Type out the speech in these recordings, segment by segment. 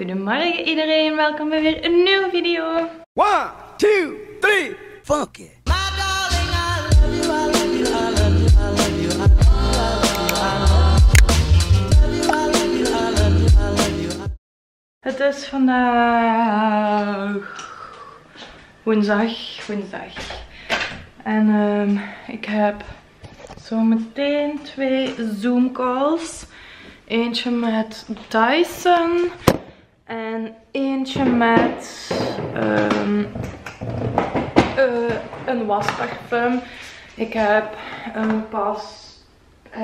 Goedemorgen iedereen, welkom bij weer een nieuwe video. 1, 2, 3, fuck it. Het is vandaag woensdag. En ik heb zo meteen 2 Zoom calls. Eentje met Dyson en eentje met een wasparfum. Ik heb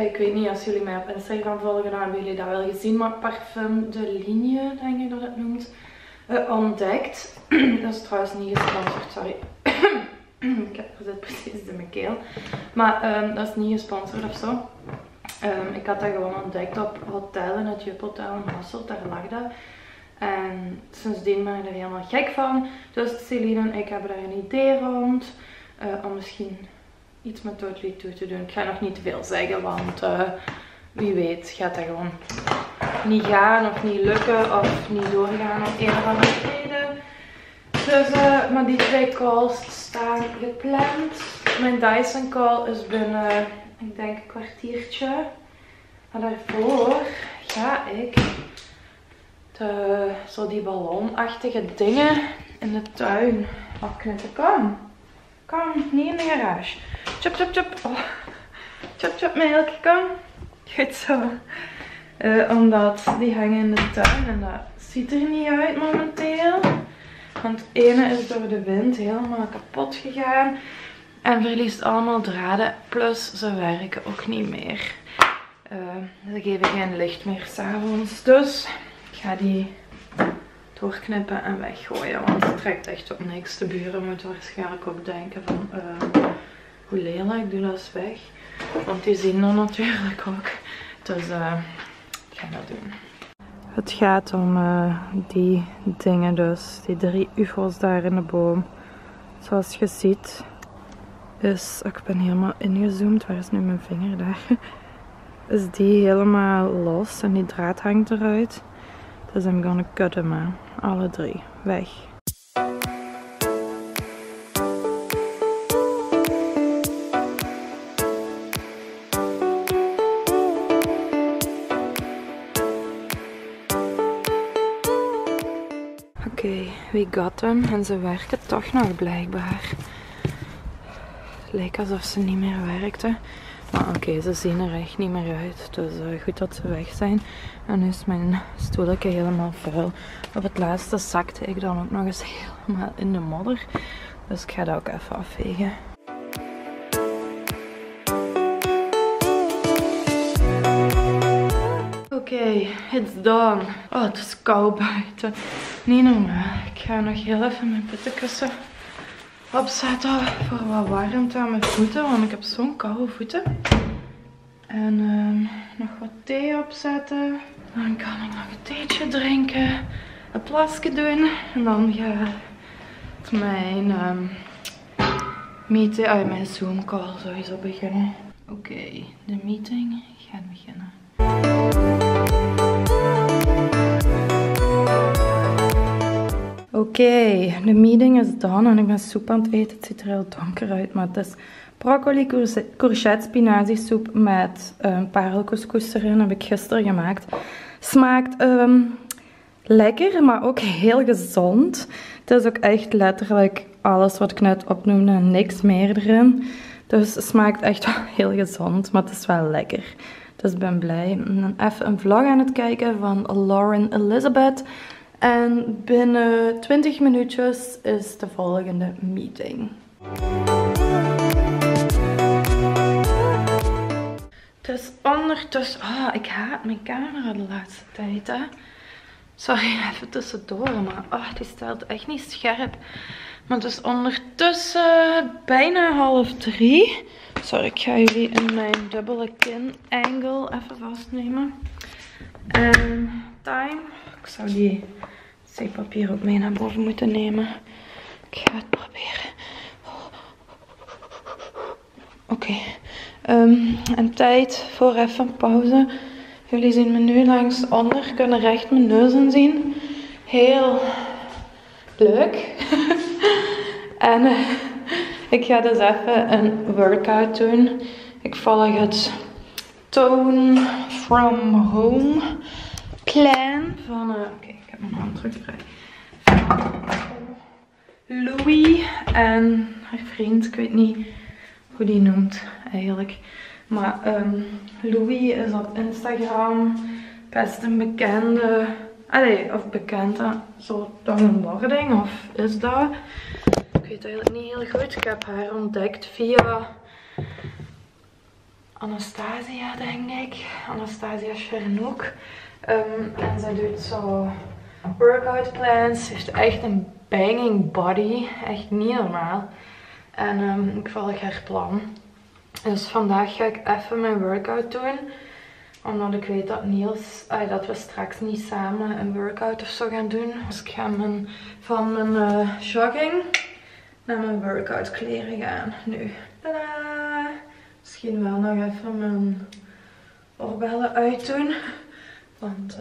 ik weet niet, als jullie mij op Instagram volgen, dan hebben jullie dat wel gezien, maar Parfum de Linie, denk ik dat het noemt, ontdekt. Dat is trouwens niet gesponsord, sorry. Ik zit precies in mijn keel. Maar dat is niet gesponsord of zo. Ik had dat gewoon ontdekt op hotel, in het Juphotel in Hasselt, daar lag dat. En sindsdien ben ik er helemaal gek van. Dus Celine en ik hebben daar een idee rond. Om misschien iets met Totally Too te doen. Ik ga nog niet te veel zeggen, want wie weet gaat dat gewoon niet gaan of niet lukken of niet doorgaan op een of andere reden. Dus, maar die 2 calls staan gepland. Mijn Dyson call is binnen, ik denk, een kwartiertje. Maar daarvoor ga ik zo die ballonachtige dingen in de tuin afknippen. Kom, niet in de garage. Chop, chop, chop. Oh. Chop, chop, melk. Kom. Goed zo. Omdat die hangen in de tuin en dat ziet er niet uit momenteel. Want het ene is door de wind helemaal kapot gegaan. En verliest allemaal draden. Plus ze werken ook niet meer. Ze geven geen licht meer 's avonds. Dus ik ga die doorknippen en weggooien. Want het trekt echt op niks. De buren moeten waarschijnlijk ook denken van hoe lelijk, doe dat eens weg. Want die zien dat natuurlijk ook. Dus ik ga dat doen. Het gaat om die dingen dus. Die 3 ufo's daar in de boom. Zoals je ziet is... Ik ben helemaal ingezoomd. Waar is nu mijn vinger daar? Is die helemaal los en die draad hangt eruit. Dus I'm gonna cut them out. Alle 3. Weg. Oké, we got them. En ze werken toch nog blijkbaar. Het leek alsof ze niet meer werkten. Maar oké, ze zien er echt niet meer uit. Dus goed dat ze weg zijn. En nu is mijn stoeltje helemaal vuil. Op het laatste zakte ik dan ook nog eens helemaal in de modder. Dus ik ga dat ook even afvegen. Oké, it's done. Oh, het is koud buiten. Niet normaal. Ik ga nog heel even mijn puttenkussen opzetten voor wat warmte aan mijn voeten, want ik heb zo'n koude voeten. En nog wat thee opzetten. Dan kan ik nog een theetje drinken, een plasje doen. En dan gaat mijn meeting, mijn Zoom call sowieso beginnen. Oké, de meeting gaat beginnen. Oké, de meeting is done en ik ben soep aan het eten. Het ziet er heel donker uit, maar het is broccoli courgette spinaziesoep met parelcouscous erin. Heb ik gisteren gemaakt. Smaakt lekker, maar ook heel gezond. Het is ook echt letterlijk alles wat ik net opnoemde en niks meer erin. Dus het smaakt echt wel heel gezond, maar het is wel lekker. Dus ik ben blij. En dan even een vlog aan het kijken van Lauren Elizabeth. En binnen 20 minuutjes is de volgende meeting. Het is ondertussen... Ah, ik haat mijn camera de laatste tijd, hè. Sorry, even tussendoor, maar die staat echt niet scherp. Maar het is ondertussen bijna 12:30. Sorry, ik ga jullie in mijn dubbele kin angle even vastnemen. En time... Ik zou die zeepapier ook mee naar boven moeten nemen. Ik ga het proberen. Oké. En tijd voor even een pauze. Jullie zien me nu langs onder. Kunnen recht mijn neus in zien. heel leuk. En ik ga dus even een workout doen. Ik volg het Tone from Home plan van... Oké, ik heb mijn handdruk vrij. Louis en haar vriend, ik weet niet hoe die noemt eigenlijk. Maar Louis is op Instagram best een bekende, of bekende, zo dan een wording, of is dat? Ik weet eigenlijk niet heel goed. Ik heb haar ontdekt via Anastasia, denk ik. Anastasia Chernouk. En zij doet zo workout plans. Ze heeft echt een banging body. Echt niet normaal. En ik volg haar plan. Dus vandaag ga ik even mijn workout doen. Omdat ik weet dat Niels, dat we straks niet samen een workout of zo gaan doen. Dus ik ga van mijn jogging naar mijn workout kleren gaan. Nu. Tadaa! Misschien wel nog even mijn oorbellen uitdoen. Want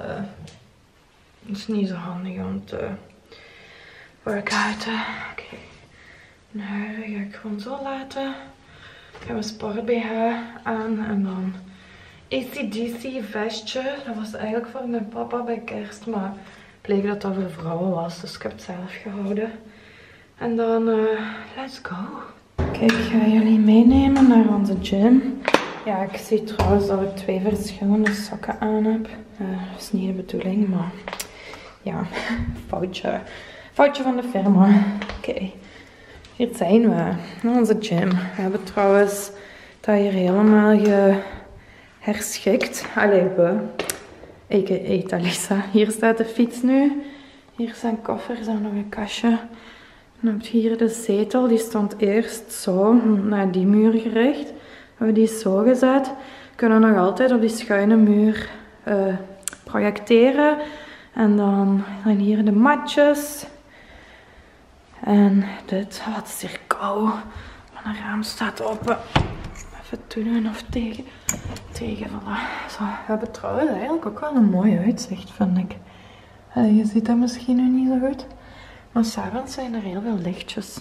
het is niet zo handig om te workouten. Oké. Nu ga ik gewoon zo laten. Ik heb mijn sport BH aan en dan ACDC vestje. Dat was eigenlijk voor mijn papa bij kerst, maar bleek dat dat voor vrouwen was. Dus ik heb het zelf gehouden. En dan, let's go. Kijk, ik ga jullie meenemen naar onze gym. Ja, ik zie trouwens dat ik 2 verschillende sokken aan heb. Dat is niet de bedoeling, maar ja, foutje. Foutje van de firma. Oké, hier zijn we. Naar onze gym. We hebben trouwens dat hier helemaal geherschikt. Ik, Alisa. Hier staat de fiets nu. Hier zijn koffers en nog een kastje. Dan heb je hier de zetel, die stond eerst zo naar die muur gericht. Hebben we die zo gezet. Kunnen we nog altijd op die schuine muur projecteren. En dan zijn hier de matjes. En dit, wat is hier koud. Mijn raam staat open. Even toedoen of tegen. Tegen, voilà. Zo, we hebben trouwens eigenlijk ook wel een mooi uitzicht, vind ik. Je ziet dat misschien nu niet zo goed. Maar s'avonds zijn er heel veel lichtjes.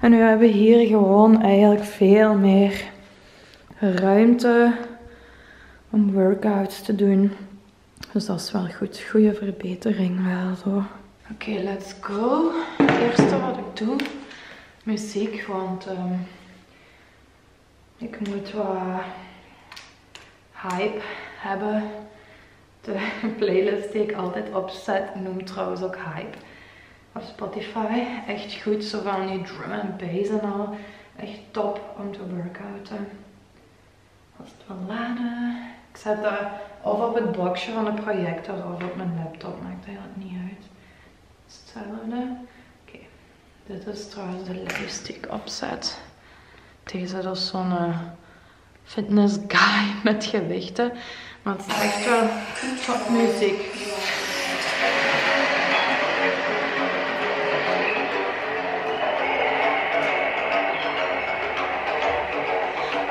En nu hebben we hier gewoon eigenlijk veel meer ruimte om workouts te doen. Dus dat is wel goed. Goede verbetering wel zo. Oké, let's go. Het eerste wat ik doe, muziek. Want ik moet wat hype hebben. De playlist die ik altijd opzet noemt trouwens ook hype. Op Spotify. Echt goed, zo van die drum en bass en al. Echt top om te workouten. Als het wel laden. Ik zet dat of op het blokje van de projector of op mijn laptop. Maakt eigenlijk niet uit. Het is hetzelfde. Oké. Dit is trouwens de lijst die ik opzet. Deze is zo'n fitness guy met gewichten. Maar het is echt wel top muziek.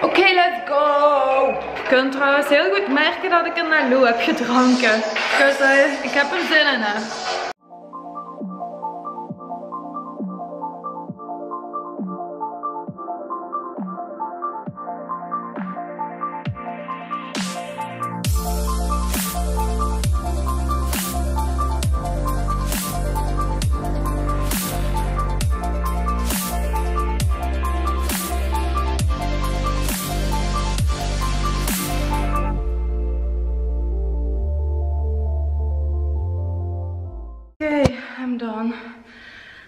Oké, let's go! Je kunt trouwens heel goed merken dat ik een Nalo heb gedronken. Dus ik heb er zin in, hè.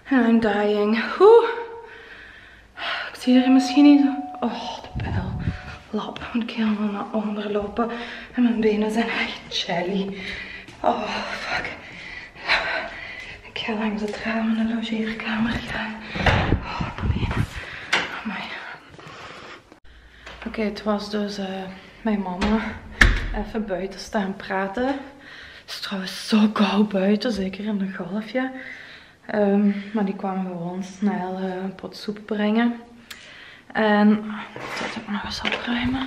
I'm dying. Oeh. Ik zie er misschien niet zo... Oh, de pijl. Lap. Moet ik helemaal naar onder lopen. En mijn benen zijn echt jelly. Oh, fuck. Ik ga langs het raam in de logeerkamer gaan. Oh, mijn benen. Amai. Oké, het was dus mijn mama. Even buiten staan praten. Het is trouwens zo koud buiten. Zeker in de golf, ja. Maar die kwamen gewoon snel een pot soep brengen. En ik moet dit ook nog eens opruimen.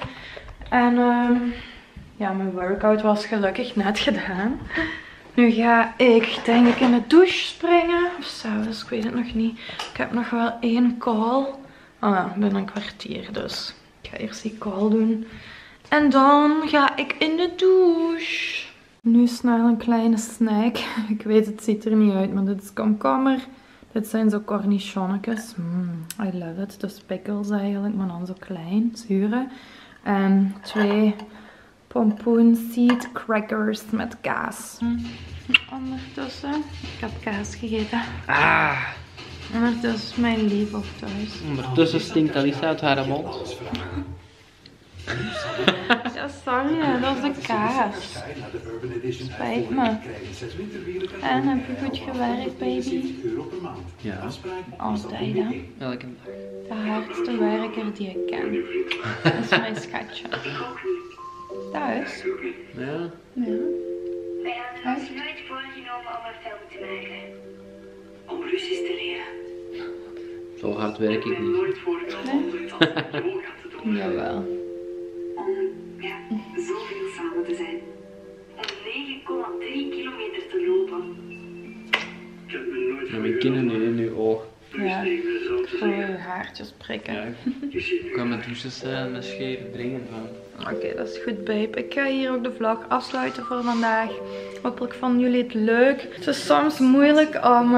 En ja, mijn workout was gelukkig net gedaan. Nu ga ik denk ik in de douche springen. Of s'avonds, ik weet het nog niet. Ik heb nog wel één call. Ah, binnen een kwartier dus. Ik ga eerst die call doen. En dan ga ik in de douche. Nu snel een kleine snack. Ik weet het ziet er niet uit, maar dit is komkommer. Dit zijn zo cornichonnetjes. I love it. Dus pickles eigenlijk, maar dan zo klein, zure. En twee pompoen seed crackers met kaas. Ondertussen, ik heb kaas gegeten. Ah! Ondertussen is mijn lief op thuis. Ondertussen stinkt Alisa uit haar mond. Ja, sorry, dat is de kaas. Spijt me. En heb je goed gewerkt, baby? Ja. Altijd, hè? Welke dag? De hardste werker die ik ken. Dat is mijn schatje. Thuis? Ja. Ja. Wij hadden ons nooit voorgenomen om een film te maken. Om Russisch te leren. Zo hard werk ik niet. Nee? Jawel. Ja, zoveel samen te zijn. Om 9,3 kilometer te lopen. Ik heb me nooit mijn kinderen nu in uw oog. Ja, ik voel je haartjes prikken. Ja, ik kan met douches met scheven dringen van. Oké, dat is goed, babe. Ik ga hier ook de vlog afsluiten voor vandaag. Hopelijk vonden jullie het leuk. Het is soms moeilijk om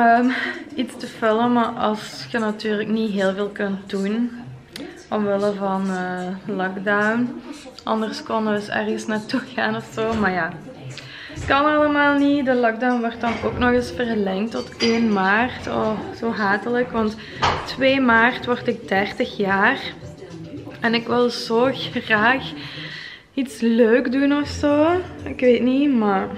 iets te filmen als je natuurlijk niet heel veel kunt doen. Omwille van lockdown. Anders konden we eens ergens naartoe gaan of zo. Maar ja, kan allemaal niet. De lockdown werd dan ook nog eens verlengd tot 1 maart. Oh, zo hatelijk. Want 2 maart word ik 30 jaar. En ik wil zo graag iets leuk doen of zo. Ik weet niet, maar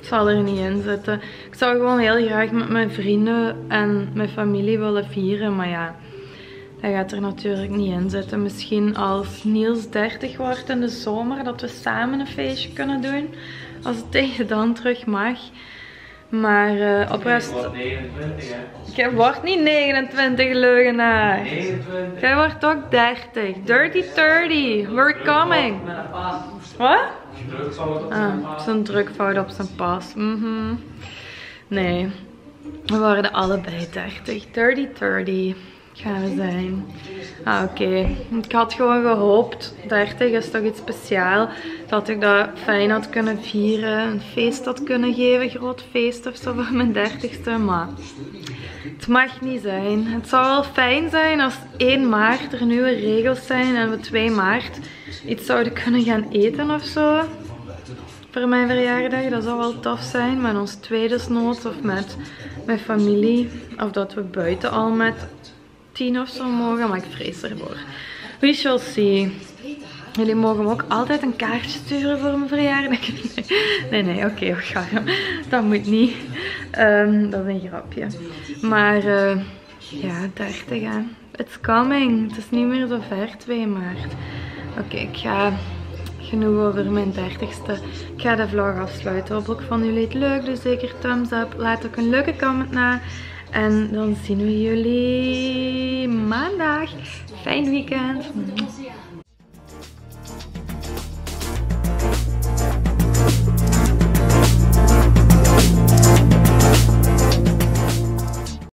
ik zal er niet in zitten. Ik zou gewoon heel graag met mijn vrienden en mijn familie willen vieren. Maar ja. Hij gaat er natuurlijk niet in zitten. Misschien als Niels 30 wordt in de zomer, dat we samen een feestje kunnen doen. Als het tegen dan terug mag. Maar op rest... Ik word 29, hè? Jij wordt niet 29, leugenaar. 29. Jij wordt ook 30. Dirty 30. We're coming. Wat? Ah, zo'n drukfout op zijn pas. Nee. We worden allebei 30. Dirty 30. Gaan we zijn. Ah, oké. Ik had gewoon gehoopt, 30 is toch iets speciaals, dat ik dat fijn had kunnen vieren, een feest had kunnen geven, een groot feest of zo voor mijn 30ste, maar het mag niet zijn. Het zou wel fijn zijn als 1 maart er nieuwe regels zijn en we 2 maart iets zouden kunnen gaan eten of zo. Voor mijn verjaardag, dat zou wel tof zijn, met ons tweedesnoods of met mijn familie, of dat we buiten al met 10 of zo mogen, maar ik vrees ervoor. We shall see. Jullie mogen me ook altijd een kaartje sturen voor mijn verjaardag. Nee, oké, we gaan. Dat moet niet. Dat is een grapje. Maar ja, 30 hè. It's coming. Het is niet meer zo ver, 2 maart. Oké, ik ga genoeg over mijn 30ste. Ik ga de vlog afsluiten. Hopelijk vonden jullie het leuk, dus zeker thumbs up. Laat ook een leuke comment na. En dan zien we jullie maandag. Fijn weekend.